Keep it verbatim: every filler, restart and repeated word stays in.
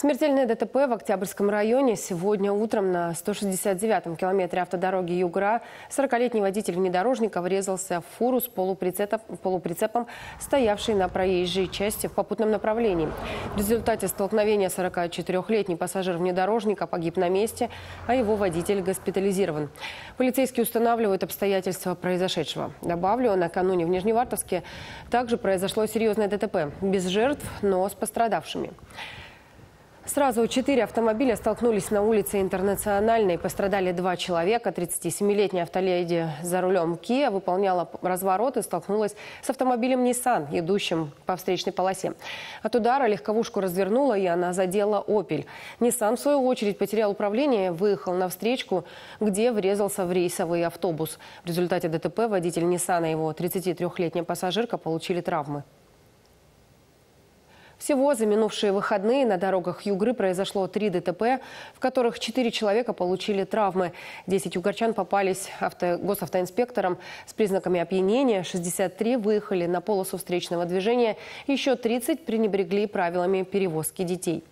Смертельное ДТП в Октябрьском районе. Сегодня утром на сто шестьдесят девятом километре автодороги Югра сорокалетний водитель внедорожника врезался в фуру с полуприцепом, полуприцепом, стоявшей на проезжей части в попутном направлении. В результате столкновения сорокачетырехлетний пассажир внедорожника погиб на месте, а его водитель госпитализирован. Полицейские устанавливают обстоятельства произошедшего. Добавлю, накануне в Нижневартовске также произошло серьезное ДТП. Без жертв, но с пострадавшими. Сразу четыре автомобиля столкнулись на улице Интернациональной. Пострадали два человека. тридцатисемилетняя автоледи за рулем Kia выполняла разворот и столкнулась с автомобилем Nissan, идущим по встречной полосе. От удара легковушку развернула, и она задела Opel. Nissan, в свою очередь, потерял управление, выехал на встречку, где врезался в рейсовый автобус. В результате ДТП водитель Nissan и его тридцатитрёхлетняя пассажирка получили травмы. Всего за минувшие выходные на дорогах Югры произошло три ДТП, в которых четыре человека получили травмы. десять югорчан попались авто... госавтоинспекторам с признаками опьянения, шестьдесят три выехали на полосу встречного движения, еще тридцать пренебрегли правилами перевозки детей.